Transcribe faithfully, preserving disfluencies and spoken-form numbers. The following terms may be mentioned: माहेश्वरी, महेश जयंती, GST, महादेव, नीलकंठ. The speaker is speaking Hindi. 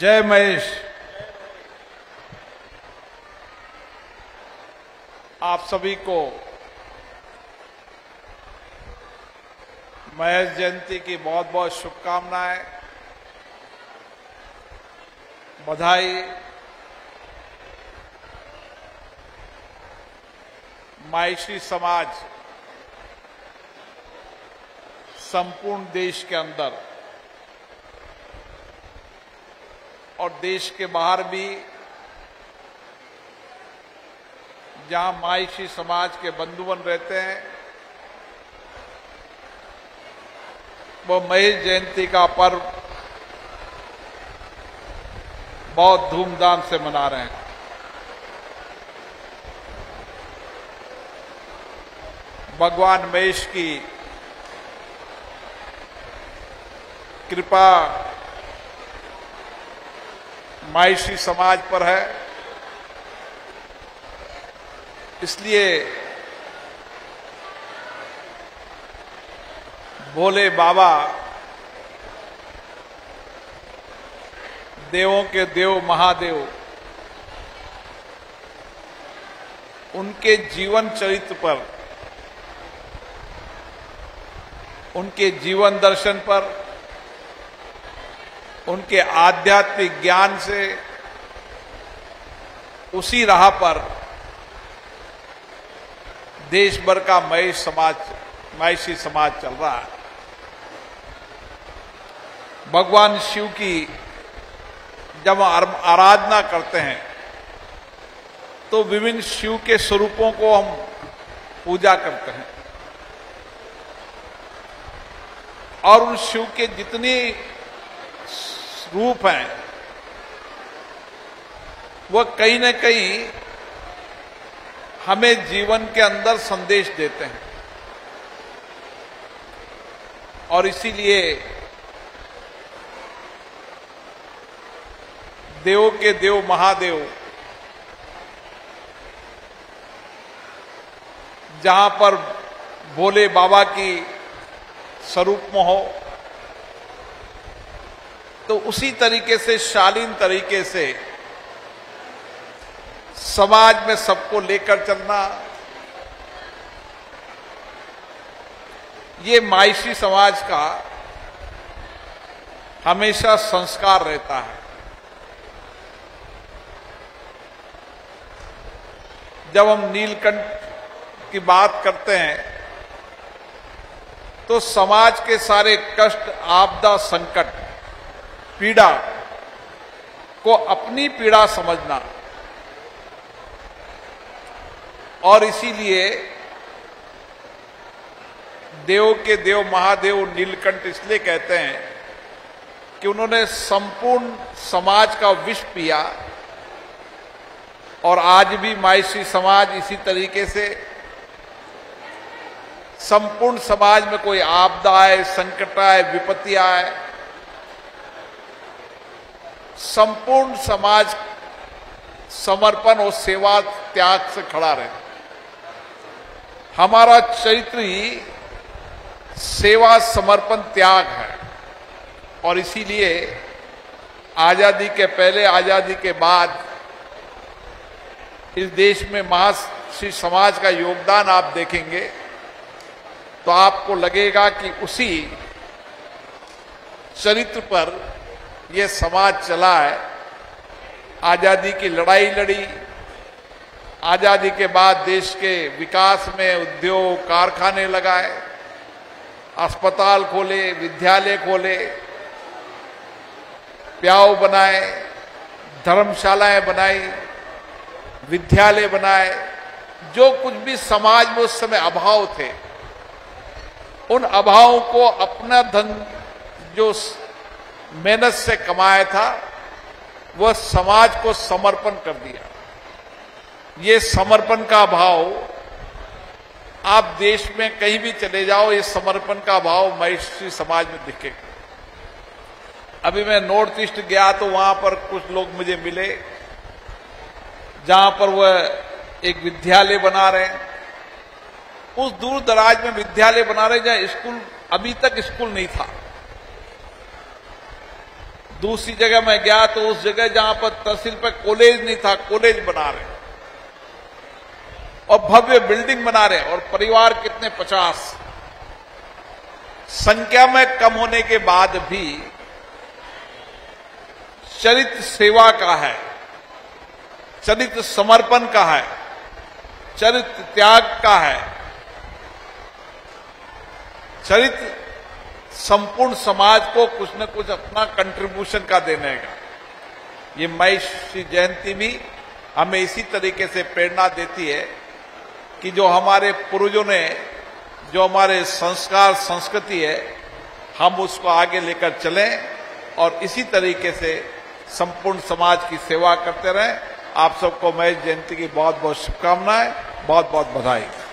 जय महेश। आप सभी को महेश जयंती की बहुत बहुत शुभकामनाएं, बधाई। माहेश्वरी समाज संपूर्ण देश के अंदर और देश के बाहर भी, जहां माहेश्वरी समाज के बंधुवन रहते हैं, वो महेश जयंती का पर्व बहुत धूमधाम से मना रहे हैं। भगवान महेश की कृपा माहेश्वरी समाज पर है, इसलिए भोले बाबा, देवों के देव महादेव, उनके जीवन चरित्र पर, उनके जीवन दर्शन पर, उनके आध्यात्मिक ज्ञान से उसी राह पर देश भर का महेश समाज, महेशी समाज चल रहा है। भगवान शिव की जब आराधना करते हैं तो विभिन्न शिव के स्वरूपों को हम पूजा करते हैं और उन शिव के जितनी रूप हैं वह कहीं न कहीं हमें जीवन के अंदर संदेश देते हैं। और इसीलिए देवों के देव महादेव, जहां पर भोले बाबा की स्वरूप में हो, तो उसी तरीके से शालीन तरीके से समाज में सबको लेकर चलना, ये माहेश्वरी समाज का हमेशा संस्कार रहता है। जब हम नीलकंठ की बात करते हैं तो समाज के सारे कष्ट, आपदा, संकट, पीड़ा को अपनी पीड़ा समझना, और इसीलिए देव के देव महादेव नीलकंठ इसलिए कहते हैं कि उन्होंने संपूर्ण समाज का विष पिया। और आज भी माहेश्वरी समाज इसी तरीके से संपूर्ण समाज में कोई आपदा आए, संकट आए, विपत्ति आए, संपूर्ण समाज समर्पण और सेवा त्याग से खड़ा रहे। हमारा चरित्र ही सेवा, समर्पण, त्याग है। और इसीलिए आजादी के पहले, आजादी के बाद इस देश में महाश्री समाज का योगदान आप देखेंगे तो आपको लगेगा कि उसी चरित्र पर ये समाज चला है। आजादी की लड़ाई लड़ी, आजादी के बाद देश के विकास में उद्योग, कारखाने लगाए, अस्पताल खोले, विद्यालय खोले, प्याऊ बनाए, धर्मशालाएं बनाई, विद्यालय बनाए। जो कुछ भी समाज में उस समय अभाव थे, उन अभावों को अपना धन जो मेहनत से कमाया था वह समाज को समर्पण कर दिया। ये समर्पण का भाव, आप देश में कहीं भी चले जाओ, ये समर्पण का भाव माहेश्वरी समाज में दिखेगा। अभी मैं नॉर्थ ईस्ट गया तो वहां पर कुछ लोग मुझे मिले, जहां पर वह एक विद्यालय बना रहे हैं, उस दूर दराज में विद्यालय बना रहे जहां स्कूल, अभी तक स्कूल नहीं था। दूसरी जगह मैं गया तो उस जगह जहां पर तहसील पर कॉलेज नहीं था, कॉलेज बना रहे और भव्य बिल्डिंग बना रहे, और परिवार कितने पचास, संख्या में कम होने के बाद भी चरित्र सेवा का है, चरित्र समर्पण का है, चरित्र त्याग का है, चरित्र संपूर्ण समाज को कुछ न कुछ अपना कंट्रीब्यूशन का देने का। ये महेश जयंती भी हमें इसी तरीके से प्रेरणा देती है कि जो हमारे पूर्वजों ने, जो हमारे संस्कार संस्कृति है, हम उसको आगे लेकर चलें और इसी तरीके से संपूर्ण समाज की सेवा करते रहें। आप सबको महेश जयंती की बहुत बहुत शुभकामनाएं, बहुत बहुत बधाई।